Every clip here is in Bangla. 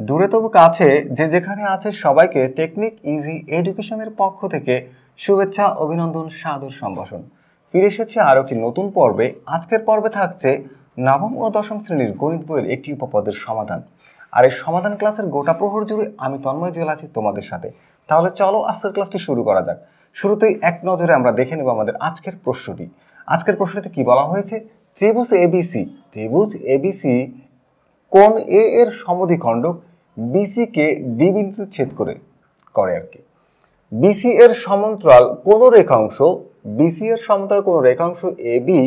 दूरे तबु काछे जे जेखाने आछे सबाइके टेक्निक इजी एडुकेशनेर पक्ष थेके शुभेच्छा अभिनंदन सादर सम्भाषण फिरे एसेछे आरो कि नतून पर्वे। आजकेर पर्वे थाकछे नवम और दशम श्रेणीर गणित बोइयेर एकटी उपपाद्येर समाधान और ये समाधान क्लासेर गोटा प्रहर जुड़े आमि तन्मय जुएल आछि तोमादेर साथे। ताहले चलो आजकेर क्लासटी शुरू करा जाक। शुरूतेई एक नजरे आमरा देखे नेब आमादेर आजकेर प्रश्नटी। आजकेर प्रश्नते कि बला हयेछे त्रिभुज एबिसि कोण ए एर समद्विखंडक बीसी के डी बिंदुते छेद करे करे आर कि बीसी एर समांतराल कोनो रेखांश बीसी एर समांतराल कोनो रेखांश एबी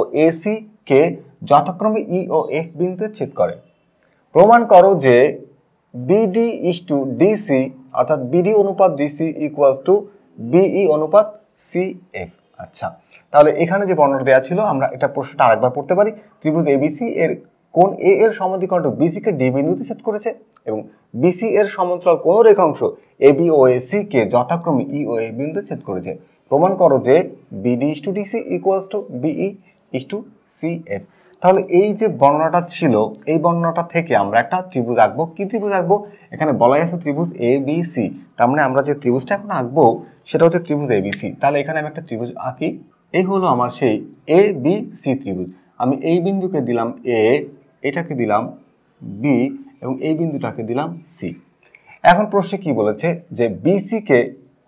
ओ एसी के यथाक्रमे ई ओ एफ बिंदुते छेद करे। प्रमाण करो जे बीडी इज टू डीसी अर्थात बीडी अनुपात डीसी इक्वल्स टू बीई अनुपात सीएफ। अच्छा ताहले एखाने जे बর্ণনা দেয়া ছিল আমরা এটা প্রশ্নটা আরেকবার পড়তে পারি। त्रिभुज एबिसी एर कोण ए एर समद्विखंड बीसी के डी बिंदुते छेद करेছে এবং बीसी एर समांतराल কোন রেখাংশ এবি ও এসি কে যথাক্রমে ই ও এফ বিন্দুতে छेद করেছে। প্রমাণ করো যে BD is to DC equals to BE is to CF. তাহলে এই যে বর্ণনাটা ছিল এই বর্ণনাটা থেকে আমরা একটা ত্রিভুজ আঁকবো। কি ত্রিভুজ আঁকবো? এখানে বলাই আছে ত্রিভুজ এবিসি। তার মানে আমরা যে ত্রিভুজটা এখন আঁকবো সেটা হচ্ছে ত্রিভুজ এবিসি। তাহলে এখানে আমি একটা ত্রিভুজ আঁকি। এই হলো আমার সেই এবিসি ত্রিভুজ। আমি এই বিন্দুকে দিলাম এ, এটাকে দিলাম বি এবং এই বিন্দুটাকে দিলাম সি। এখন প্রশ্নে কি বলেছে যে বিসি কে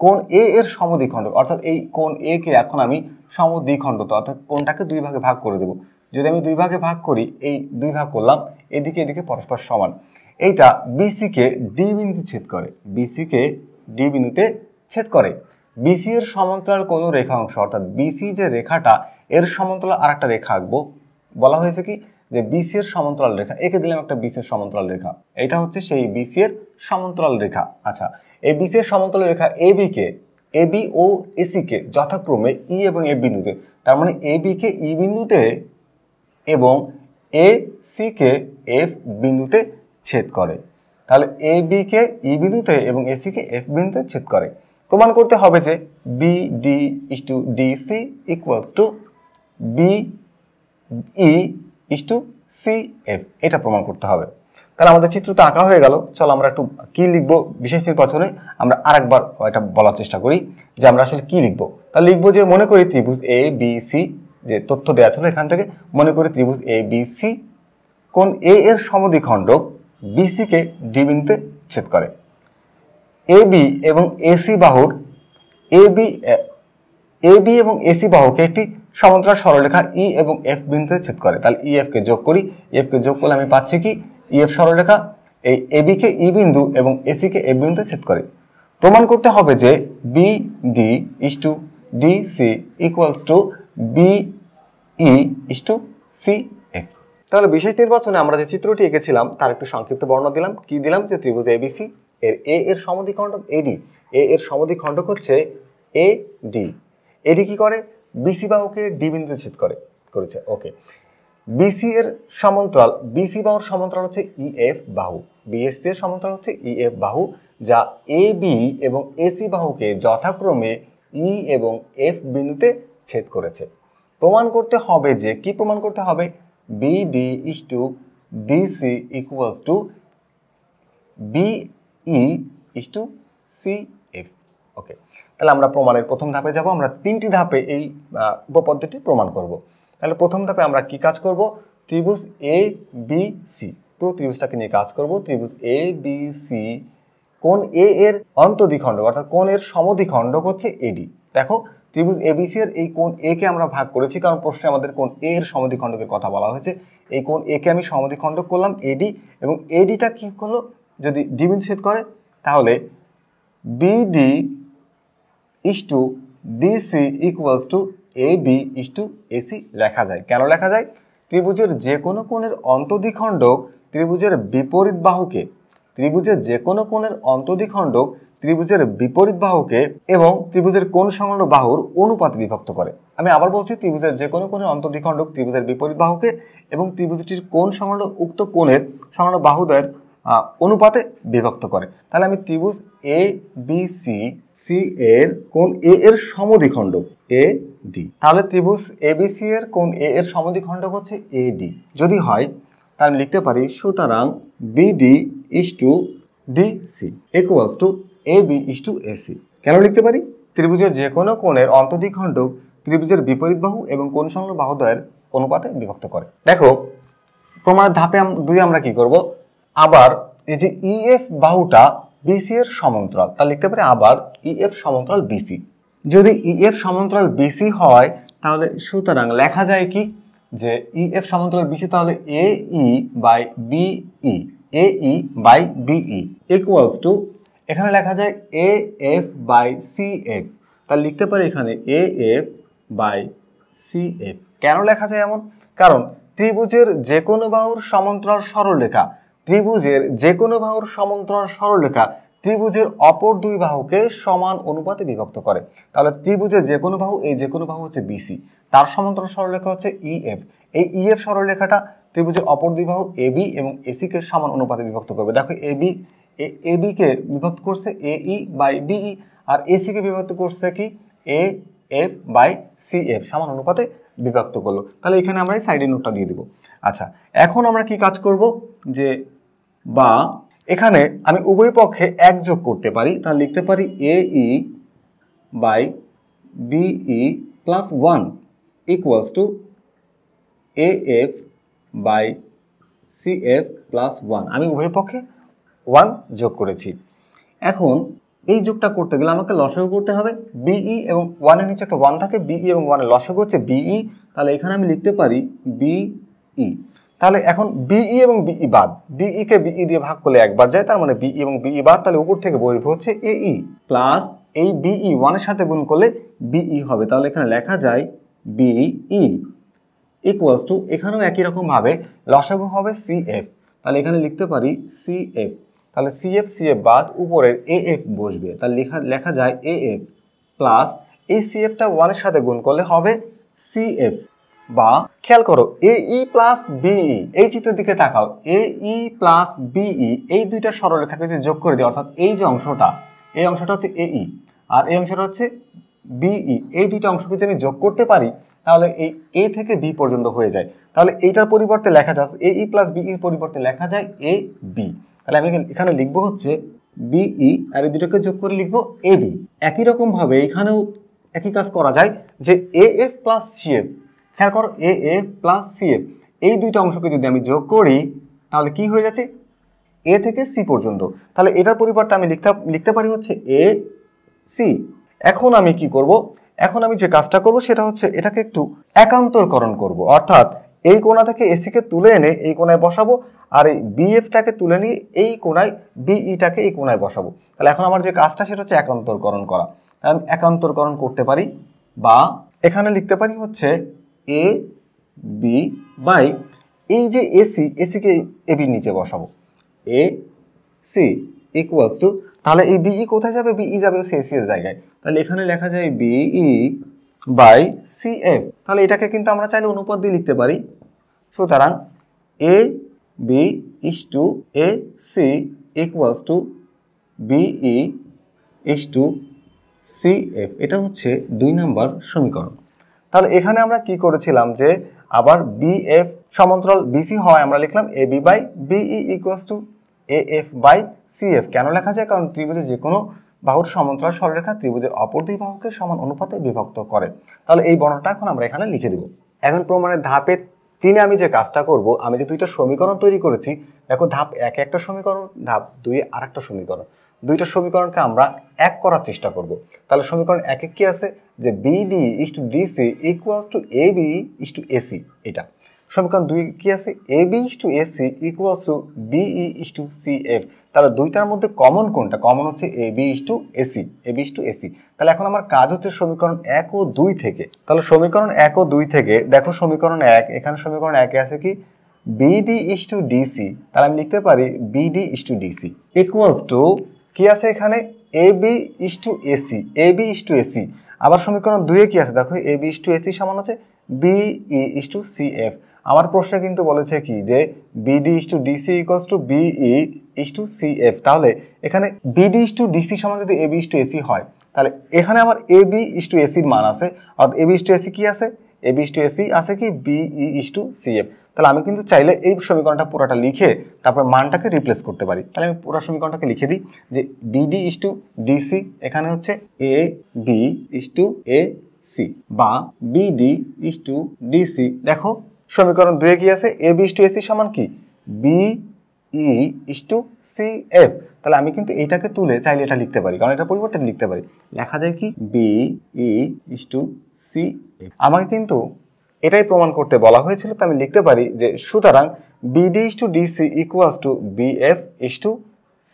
কোণ এ এর সমদ্বিখণ্ডক অর্থাৎ এই কোণ এ কে এখন আমি সমদ্বিখণ্ডক অর্থাৎ কোণটাকে দুই ভাগে ভাগ করে দেব। যদি আমি দুই ভাগে ভাগ করি এই দুই ভাগ করলাম এদিকে এদিকে পরস্পর সমান। এইটা বিসি কে ডি বিন্দুতে ছেদ করে। বিসি কে ডি বিন্দুতে ছেদ করে। বিসি এর সমান্তরাল কোনো রেখাংশ অর্থাৎ বিসি যে রেখাটা এর সমান্তরাল আরেকটা রেখা আঁকবো। বলা হয়েছে কি যে বিসি এর সমান্তরাল রেখা একে দিলাম একটা বিসি এর সমান্তরাল রেখা। এটা হচ্ছে সেই বিসি এর সমান্তরাল রেখা। আচ্ছা এই বিসি এর সমান্তরাল রেখা এবি কে এবি ও এসি কে যথাক্রমে ই এবং এফ বিন্দুতে, তার মানে এবি কে ই বিন্দুতে এবং এসি কে এফ বিন্দুতে ছেদ করে। তাহলে এবি কে ই বিন্দুতে এবং এসি কে এফ বিন্দুতে ছেদ করে। প্রমাণ করতে হবে যে BD is to DC equals to BE is to C F. एटा प्रमाण करते हैं। ताहले आमादेर चित्र तो आँका हो गेल। चलो आमरा एकटू कि लिखब विशेष निर्वाचने आमरा आरेकबार एटा बोलार चेष्टा करी जे आमरा आसले कि लिखब। ताहले लिखब जे मने करी त्रिभुज ए बी सी जे तथ्य देया छिलो एखान थेके मने करी त्रिभुज ए बी सी कोण ए एर समद्विखंडक बीसी के डी बिंदुते छेद करे। ए बी एबं ए सी बाहुर ए बी एबं ए सी बाहुके एकटी समांतराल सरलरेखा ई एवं एफ बिंदुते छेद करे। ताहले ई एफ के जोग करी। एफ के जोग करले आमि पाচ্ছি कि ई एफ सरलरेखा ए एबी के ई बिंदु एवं एसी के एफ बिंदुते छेद करे। प्रमाण करते हबे जे BD is to DC equals to BE is to CF. তাহলে বিশেষ নির্বাচনে আমরা যে চিত্রটি এঁকেছিলাম তার একটু সংক্ষিপ্ত বর্ণনা দিলাম। কি দিলাম যে ত্রিভুজ এবিসি এর এ এর সমদ্বিখণ্ডক এডি। এ এর সমদ্বিখণ্ডক হচ্ছে এডি। এডি কি করে? बीसी बाहु के डी बिंदुते छेद करे। ओके बीसी एर समांतराल बीसी बाहुर समांतराल होच्छे इएफ बाहु। बीएसी एर समांतराल होच्छे इएफ बाहु जा एबी एवं एसी बाहु के यथाक्रमे ई एवं एफ बिंदुते छेद करेছে। प्रमाण करते हबे जे कि प्रमाण करते हबे BD is to DC equals to BE is to CF. Okay তাহলে আমরা প্রমাণের প্রথম ধাপে যাব। আমরা তিনটি ধাপে এই উপপাদ্যটি প্রমাণ করব। তাহলে প্রথম ধাপে আমরা কি কাজ করব? ত্রিভুজ এ বি সি পুরো ত্রিভুজটাকে নিয়ে কাজ করব। ত্রিভুজ এ বি সি কোণ এ এর অন্তদ্বিখণ্ডক অর্থাৎ কোণ এর সমদ্বিখণ্ডক হচ্ছে এডি। দেখো ত্রিভুজ এ বি সি এর এই কোণ এ কে আমরা ভাগ করেছি কারণ প্রশ্নে আমাদের কোণ এ এর সমদ্বিখণ্ডকের কথা বলা হয়েছে। এই কোণ এ কে আমি সমদ্বিখণ্ডক করলাম এডি এবং এডিটা কি হলো যদি ডি বিন্দুতে ছেদ করে তাহলে BD is to DC equals to AB is to AC लेखा जाए। क्यों लेखा जाए? त्रिभुजेर जेकोनो कोणेर अन्तःद्विखण्डक त्रिभुजेर विपरीत बाहुके त्रिभुजेर जेकोनो कोणेर अन्तःद्विखण्डक त्रिभुजेर विपरीत बाहुके एवं त्रिभुजेर कोण संलग्न बाहुर अनुपाते विभक्त करे। आमि आबार बोलछि त्रिभुजेर जेकोनो कोणेर अन्तःद्विखण्डक त्रिभुजेर विपरीत बाहुके एवं त्रिभुजटिर कोण संलग्न उक्त कोणेर संलग्न बाहुद्वयेर अनुपाते विभक्त करे। ताहले आमि त्रिभुज ए बी सी सी एर कोण ए एर समद्विखण्डक एडि। ताहले त्रिभुज ए बी सी एर कोण ए एर समद्विखण्डक होच्छे एडि। যদি হয় আমি লিখতে পারি সুতরাং BD is to DC equals to AB is to AC. কেন লিখতে পারি? ত্রিভুজের যে কোনো কোণের অন্তদ্বিখণ্ডক ত্রিভুজের বিপরীত বাহু এবং কোণ সংলগ্ন বাহুদ্বয়ের অনুপাতে বিভক্ত করে। দেখো প্রমাণের ধাপে দুই আমরা কি করব, আবার এই যে ইএফ বাহুটা বিসি এর সমান্তরাল, তা লিখতে পারি আবার ইএফ সমান্তরাল বিসি। যদি ইএফ সমান্তরাল বিসি হয় তাহলে সুতরাং লেখা যায় কি যে ইএফ সমান্তরাল বিসি তাহলে A E by BE, A E by BE equals to এখানে লেখা যায় A F by C F, তাহলে লিখতে পারি এখানে A F by C F. কেন লেখা যায় এমন? কারণ ত্রিভুজের যে কোনো বাহুর সমান্তরাল সরলরেখা, ত্রিভুজের যে কোনো বাহুর সমান্তরাল সরলরেখা ত্রিভুজের অপর দুই বাহুকে সমান অনুপাতে বিভক্ত করে। তাহলে ত্রিভুজের যে কোনো বাহু, এই যে কোনো বাহু হচ্ছে বিসি, তার সমান্তরাল সরলরেখা হচ্ছে ইএফ। এই ইএফ সরলরেখাটা ত্রিভুজের অপর দুই বাহু এবি এবং এসি কে সমান অনুপাতে বিভক্ত করবে। দেখো এবি, এবি কে বিভক্ত করছে এ ই বাই বিই, আর এসি কে বিভক্ত করছে কি A F by C F, সমান অনুপাতে বিভক্ত করলো। তাহলে এখানে আমরা এই সাইডের নোটটা দিয়ে দিব। আচ্ছা এখন আমরা কি কাজ করব যে বা এখানে আমি উভয় পক্ষে এক যোগ করতে পারি, তাহলে লিখতে পারি A E by BE plus one equals to A F by C F plus one. আমি উভয় পক্ষে ওয়ান যোগ করেছি। এখন এই যোগটা করতে গেলে আমাকে লসাগু করতে হবে, বিই এবং ওয়ানের নিচে একটা ওয়ান থাকে, বিই এবং ওয়ানের লসাগু হচ্ছে বিই, তাহলে এখানে আমি লিখতে পারি বিই। তাহলে এখন বিই এবং বিই বাদ, বিই কে বিই দিয়ে ভাগ করলে একবার যায়, তার মানে বিই এবং বিই বাদ, তাহলে উপর থেকে বহির্ভূত হচ্ছে এই প্লাস এই বিই ওয়ানের সাথে গুণ করলে বিই হবে, তাহলে এখানে লেখা যায় বিই ইকুয়ালস টু এখানেও একই রকমভাবে লসাগু হবে সি এফ, তাহলে এখানে লিখতে পারি সি এফ, তাহলে সিএফ সিএফ বাদ উপরের এ এফ বসবে, তাহলে লেখা যায় এ এফ প্লাস এই সিএফটা ওয়ানের সাথে গুণ করলে হবে সি এফ। বা খেয়াল করো এ ই প্লাস বিই, এই চিত্রের দিকে তাকাও, এ ই প্লাস বিই এই দুইটা সরলরেখাকে যদি যোগ করে দিই, অর্থাৎ এই যে অংশটা, এই অংশটা হচ্ছে এ ই আর এই অংশটা হচ্ছে বিই, এই দুইটা অংশকে যদি আমি যোগ করতে পারি তাহলে এই এ থেকে বি পর্যন্ত হয়ে যায়। তাহলে এইটার পরিবর্তে লেখা যায় এ ই প্লাস বিইর পরিবর্তে লেখা যায় এ বি, তাহলে আমি এখানে লিখবো হচ্ছে বিই আর এই দুটোকে যোগ করে লিখবো এ বি। একই রকমভাবে এখানেও একই কাজ করা যায় যে A F plus C F, খেয়াল করো A F plus C F এই দুইটা অংশকে যদি আমি যোগ করি তাহলে কি হয়ে যাচ্ছে এ থেকে সি পর্যন্ত, তাহলে এটার পরিবর্তে আমি লিখতে পারি হচ্ছে এ সি। এখন আমি কি করব, এখন আমি যে কাজটা করব সেটা হচ্ছে এটাকে একটু একান্তরকরণ করব, অর্থাৎ এই কোণা থেকে এসিকে তুলে এনে এই কোণায় বসাবো আর এই বিএফটাকে তুলে নিয়ে এই কোণায় বিইটাকে এই কোণায় বসাবো। তাহলে এখন আমার যে কাজটা সেটা হচ্ছে একান্তরকরণ করা, আমি একান্তরকরণ করতে পারি বা এখানে লিখতে পারি হচ্ছে এ বি বাই এই যে এসি, এসিকে এ বির নিচে বসাবো, এ সি ইকুয়ালস টু তাহলে এই বিই কোথায় যাবে? বিই যাবে হচ্ছে এসি এর জায়গায়, তাহলে এখানে লেখা যায় বিই বাই সি এফ। তাহলে এটাকে কিন্তু আমরা চাইলে অনুপাত দিয়ে লিখতে পারি, সুতরাং A B is to A C equals to BE is to C F, এটা হচ্ছে 2 নম্বর সমীকরণ। তাহলে এখানে আমরা কি করেছিলাম যে আবার বিএফ সমান্তরাল বিসি হয়, আমরা লিখলাম A B by BE equals to A F by C F. কেন লেখা যায়? কারণ ত্রিভুজের যে কোনো বাহুর সমান্তরাল সরলরেখা ত্রিভুজের অপর দুই বাহুকে সমান অনুপাতে বিভক্ত করে। তাহলে এই বর্ণনাটা এখন আমরা এখানে লিখে দেব। এখন প্রমাণের ধাপে 3 আমি যে কাজটা করব, আমি যে 2টা সমীকরণ তৈরি করেছি, দেখো ধাপ 1 একটা সমীকরণ, ধাপ 2 আর একটা সমীকরণ, 2টা সমীকরণকে আমরা এক করার চেষ্টা করব। তাহলে সমীকরণ 1 এ কি আছে যে BD is to DC equals to AB is to AC, এটা সমীকরণ 2 কি আছে AB is to AC equals to BE is to CF. তাহলে দুইটার মধ্যে কমন কোনটা? কমন হচ্ছে AB is to AC, AB is to AC. তাহলে এখন আমার কাজ হচ্ছে সমীকরণ 1 ও 2 থেকে, তাহলে সমীকরণ 1 ও 2 থেকে দেখো সমীকরণ 1, এখানে সমীকরণ 1 এ আছে কি বিডি ইস টু ডিসি, তাহলে আমি লিখতে পারি BD is to DC equals to কি আছে এখানে AB is to AC, AB is to AC. আবার সমীকরণ 2 এ কি আছে দেখো এবি ইস টু এসি সমান হচ্ছে বিই ইস টু সিএফ। আমার প্রশ্নে কিন্তু বলেছে কি যে BD is to DC equals to BE is to CF, তাহলে এখানে বিডি ইস টু ডিসি সমান যদি এবি ইস টু এসি হয়, তাহলে এখানে আমার এবি ইস টু এসির মান আছে, অর্থাৎ এবি ইস টু এসি কি আছে A B is to A C आछे कि B E is to C F তাহলে আমি কিন্তু চাইলে এই সমীকরণটা পুরোটা লিখে তারপর মানটাকে রিপ্লেস করতে পারি। তাহলে আমি পুরো সমীকরণটাকে লিখে দিই যে BD is to DC এখানে হচ্ছে AB is to AC বা BD is to DC। দেখো সমীকরণ 2 এ কি আছে AB is to AC সমান কি BE is to CF। তাহলে আমি কিন্তু এইটাকে তুলে চাইলে এটা লিখতে পারি, কারণ এটা পরিবর্তে লিখতে পারি। লেখা যায় কি BE is to CF। আমাকে কিন্তু এটাই প্রমাণ করতে বলা হয়েছিল, তো আমি লিখতে পারি যে সুতরাং BD is to DC equals to BF is to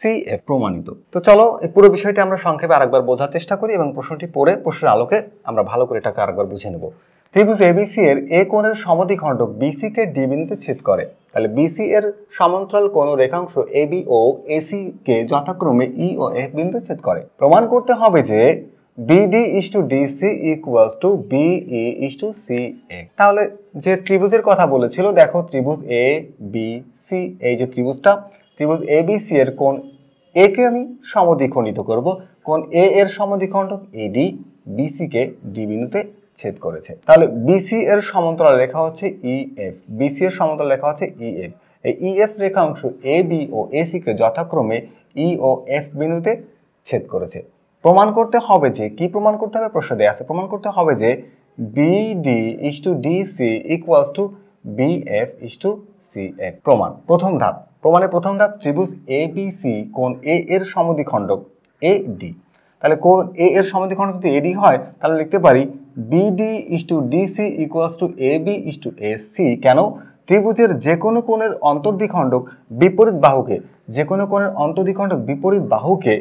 CF প্রমাণিত। তো চলো এই পুরো বিষয়টা আমরা সংক্ষেপে আরেকবার বোঝার চেষ্টা করি এবং প্রশ্নটি পড়ে প্রশ্নের আলোকে আমরা ভালো করে এটাকে আরেকবার বুঝে নেব। ত্রিভুজ ABC এর A কোণের সমদ্বিখণ্ডক BC কে D বিন্দুতে ছেদ করে, তাহলে BC এর সমান্তরাল কোণ রেখাংশ AB ও AC কে যথাক্রমে E ও F বিন্দুতে ছেদ করে। প্রমাণ করতে হবে যে BD is to DC equals to BE is to CF। তাহলে যে ত্রিভুজের কথা বলেছিল, দেখো ত্রিভুজ ABC, এই যে ত্রিভুজটা, ত্রিভুজ ABC এর কোণ A কে আমি সমদ্বিখণ্ডিত করব। কোণ A এর সমদ্বিখণ্ডক AD BC কে D বিন্দুতে ছেদ করেছে, তাহলে BC এর সমান্তরাল রেখা হচ্ছে EF। BC এর সমান্তরাল রেখা হচ্ছে EF। এই EF রেখাংশ AB ও AC কে যথাক্রমে E ও F বিন্দুতে ছেদ করেছে। প্রমাণ করতে হবে যে কি প্রমাণ করতে হবে, প্রশ্ন দেয়া আছে। প্রমাণ করতে হবে যে BD is to DC equals to BF is to CF। প্রমাণ প্রথম ধাপ, প্রমাণের প্রথম ধাপ ত্রিভুজ ABC কোণ A এর সমদ্বিখণ্ডক AD, তাহলে কোণ A এর সমদ্বিখণ্ডক যদি AD হয় তাহলে লিখতে পারি BD is to DC equals to AB is to AC। কেন? ত্রিভুজের যে কোনো কোণের অন্তর্দ্বিখণ্ডক বিপরীত বাহুকে, যে কোনো কোণের অন্তর্দ্বিখণ্ডক বিপরীত বাহুকে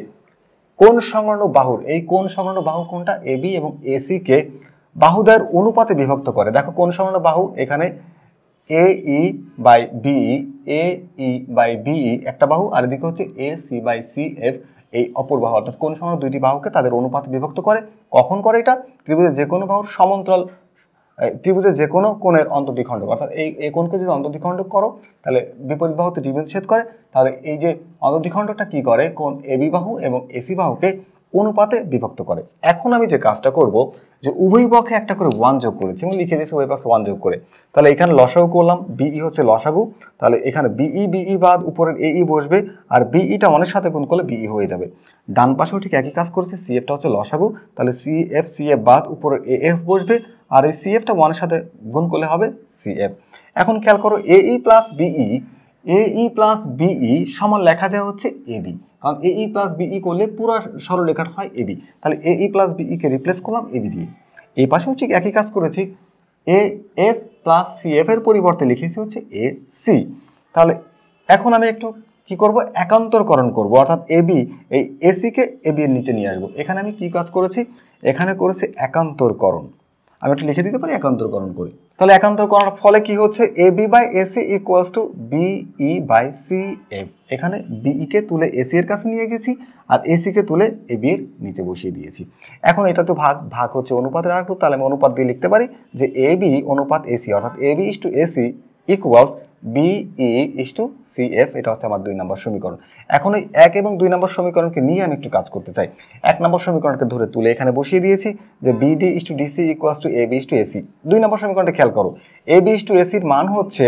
কোন সংলগ্ন বাহুর, এই কোন সংলগ্ন বাহু কোনটা AB এবং AC কে বাহুদ্বয়ের অনুপাতে বিভক্ত করে। দেখো কোন সংলগ্ন বাহু, এখানে AE/BE একটা বাহু, আর এদিকে হচ্ছে AC/CF এই অপর বাহু, অর্থাৎ কোন সংলগ্ন দুইটি বাহুকে তাদের অনুপাতে বিভক্ত করে। কখন করে এটা? ত্রিভুজের যে কোনো বাহুর সমান্তরাল, ত্রিভুজের যে কোনো কোণের অন্তর্দ্বিখণ্ডক, অর্থাৎ এই কোণকে যদি অন্তর্দ্বিখণ্ডক করো তাহলে বিপরীত বাহুতে D বিন্দুতে ছেদ করে, তাহলে এই যে অন্তর্দ্বিখণ্ডকটা কি করে, কোণ AB বাহু এবং AC বাহুকে অনুপাতে বিভক্ত করে। এখন আমি যে কাজটা করব, যে উভয় পক্ষে একটা করে 1 যোগ করেছি এবং লিখে দিয়েছি উভয় পক্ষে 1 যোগ করে, তাহলে এখানে লসাগু করলাম। BE হচ্ছে লসাগু, তাহলে এখানে BE বাদ উপরের AE বসবে, আর BEটা অনেক সাথে গুণ করলে BE হয়ে যাবে। ডান পাশেও ঠিক একই কাজ করেছি, CFটা হচ্ছে লসাগু, তাহলে CF বাদ উপরের AF বসবে, আর এই CFটা 1 এর সাথে গুণ করলে হবে CF। এখন খেয়াল করো AE plus BE সমান লেখা যায় হচ্ছে AB, কারণ AE plus BE করলে পুরো সরলরেখাটা হয় AB, তাহলে AE plus BE কে রিপ্লেস করলাম AB দিয়ে। এই পাশেও ঠিক একই কাজ করেছি, AF plus CF এর পরিবর্তে লিখেছি হচ্ছে AC। তাহলে এখন আমি একটু কি করব, একান্তরকরণ করব, অর্থাৎ AB এই AC কে AB এর নিচে নিয়ে আসবো। এখানে আমি কি কাজ করেছি, এখানে করেছি একান্তরকরণ। আমি একটু লিখে দিতে পারি একান্তরকরণ করি, তাহলে একান্তরকরণের ফলে কি হচ্ছে AB/AC equals to BE/CF। এখানে BE কে তুলে AC এর কাছে নিয়ে গেছি, আর AC কে তুলে AB এর নিচে বসিয়ে দিয়েছি। এখন এটা তো ভাগ, ভাগ হচ্ছে অনুপাতের আরেকটু, তাহলে আমি অনুপাত দিয়ে লিখতে পারি যে AB অনুপাত AC, অর্থাৎ AB is to AC equals BE is to CF। এটা হচ্ছে আমার 2 নম্বর সমীকরণ। এখন এই 1 এবং 2 নম্বর সমীকরণকে নিয়ে আমি একটু কাজ করতে চাই। 1 নম্বর সমীকরণকে ধরে তুলে এখানে বসিয়ে দিয়েছি যে BD is to DC equals to AB is to AC। 2 নম্বর সমীকরণটা খেয়াল করো, AB is to AC এর মান হচ্ছে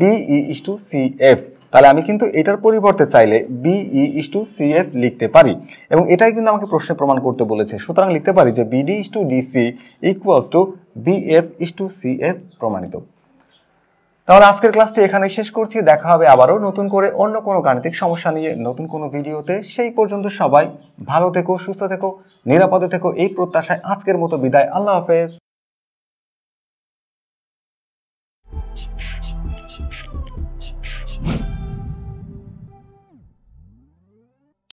BE is to CF, তাহলে আমি কিন্তু এটার পরিবর্তে চাইলে BE is to CF লিখতে পারি, এবং এটাই কিন্তু আমাকে প্রশ্নে প্রমাণ করতে বলেছে। সুতরাং লিখতে পারি যে BD is to DC equals to BF is to CF প্রমাণিত। তাহলে আজকের ক্লাসটি এখানে শেষ করছি। দেখা হবে আবারও নতুন করে অন্য কোনো গাণিতিক সমস্যা নিয়ে নতুন কোনো ভিডিওতে। সেই পর্যন্ত সবাই ভালো থেকো, সুস্থ থেকো, নিরাপদে থেকো এই প্রত্যাশায় আজকের মতো বিদায়। আল্লাহ হাফেজ।